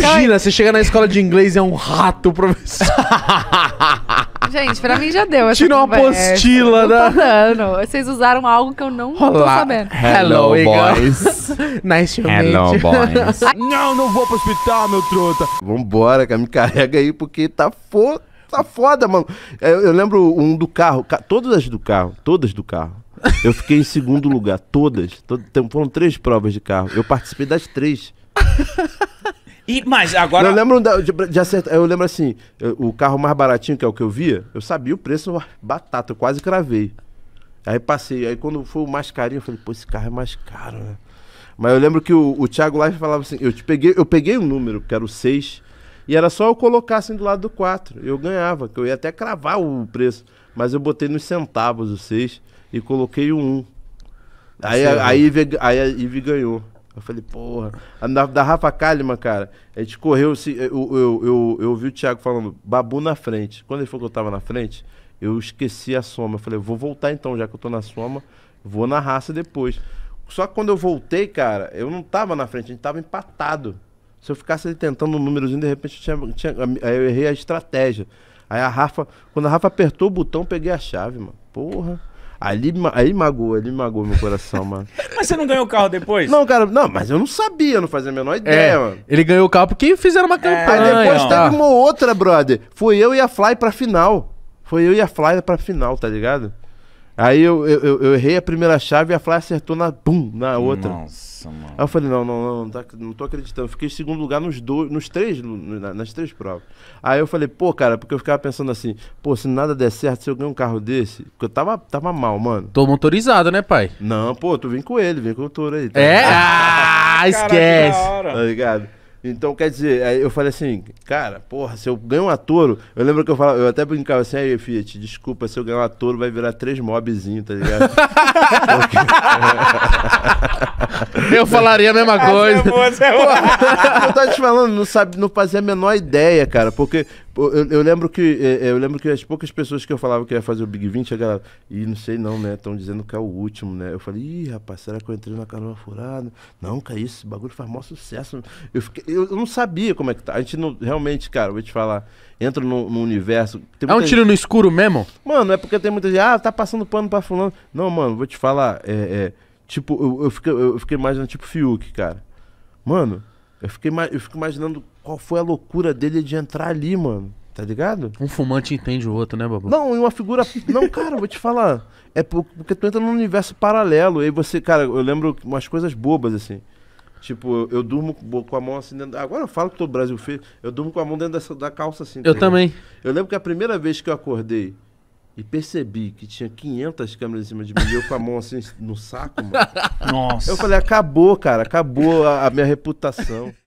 Imagina, você chega na escola de inglês e é um rato, professor. Gente, pra mim já deu essa Tirou uma apostila, né? Vocês usaram algo que eu não tô sabendo. Hello, boys. Nice to meet you. Hello, boys. Não, não vou pro hospital, meu truta. Vambora, cara, me carrega aí, porque tá foda. Tá foda, mano. Eu lembro um do carro. Todas do carro. Eu fiquei em segundo lugar. Todas. Foram 3 provas de carro. Eu participei das 3. E, mas agora... Eu lembro de acertar. Eu lembro assim, o carro mais baratinho, que é o que eu via, eu sabia o preço batata. Eu quase cravei. Aí passei. Aí quando foi o mais carinho, eu falei, pô, esse carro é mais caro, né? Mas eu lembro que o Thiago lá falava assim, eu peguei um número, que era o 6. E era só eu colocar assim do lado do 4. Eu ganhava, que eu ia até cravar o preço. Mas eu botei nos centavos o 6 e coloquei o 1. Aí a Ivy ganhou. Eu falei, porra. Da Rafa Kalimann, cara, a gente correu. Eu vi o Thiago falando, Babu na frente. Quando ele falou que eu tava na frente, eu esqueci a soma. Eu falei, vou voltar então, já que eu tô na soma, vou na raça depois. Só que quando eu voltei, cara, eu não tava na frente, a gente tava empatado. Se eu ficasse ali tentando um númerozinho, de repente eu errei a estratégia. Aí a Rafa, quando a Rafa apertou o botão, eu peguei a chave, mano. Porra. Ali magoou meu coração, mano. Mas você não ganhou o carro depois? Não, cara, não, mas eu não sabia, eu não fazia a menor ideia, mano. Ele ganhou o carro porque fizeram uma campanha. Aí depois teve uma outra, brother. Foi eu e a Fly pra final. Tá ligado? Aí eu errei a primeira chave e a Fly acertou na outra. Nossa, mano. Aí eu falei, não tô acreditando. Eu fiquei em segundo lugar nas três provas. Aí eu falei, pô, cara, porque eu ficava pensando assim, pô, se nada der certo, se eu ganhar um carro desse... Porque eu tava mal, mano. Tô motorizado, né, pai? Não, pô, tu vem com ele, vem com o touro aí. Tá esquece! Tá ligado? Então, quer dizer, aí eu falei assim, cara, porra, se eu ganho uma Toro, eu lembro que eu falava, eu até brincava assim, aí, Fiat, desculpa, se eu ganhar uma Toro vai virar 3 mobzinhos, tá ligado? Eu falaria a mesma coisa. Porra, eu tava te falando, não fazia a menor ideia, cara, porque eu lembro que as poucas pessoas que eu falava que ia fazer o Big 20, a galera, ih, não sei não, né, estão dizendo que é o último, né? Eu falei, ih, rapaz, será que eu entrei na canoa furada? Não, que é isso, esse bagulho faz maior sucesso. Eu não sabia como é que tá. A gente não, realmente, cara, eu vou te falar, entra no universo... É um tiro no escuro mesmo? Mano, é porque tem muita gente, ah, tá passando pano pra fulano. Não, mano, vou te falar, tipo, eu fiquei imaginando, tipo, Fiuk, cara. Mano, eu fico imaginando qual foi a loucura dele de entrar ali, mano. Tá ligado? Um fumante entende o outro, né, Babu? Não, e uma figura... Não, cara, vou te falar. É porque tu entra num universo paralelo. Aí você, cara, eu lembro umas coisas bobas, assim. Tipo, eu durmo com a mão assim dentro... Agora eu falo que todo o Brasil fez. Eu durmo com a mão dentro da calça, assim. Eu também. Eu lembro que a primeira vez que eu acordei e percebi que tinha 500 câmeras em cima de mim, eu com a mão assim no saco, mano. Nossa. Eu falei, acabou, cara. Acabou a minha reputação.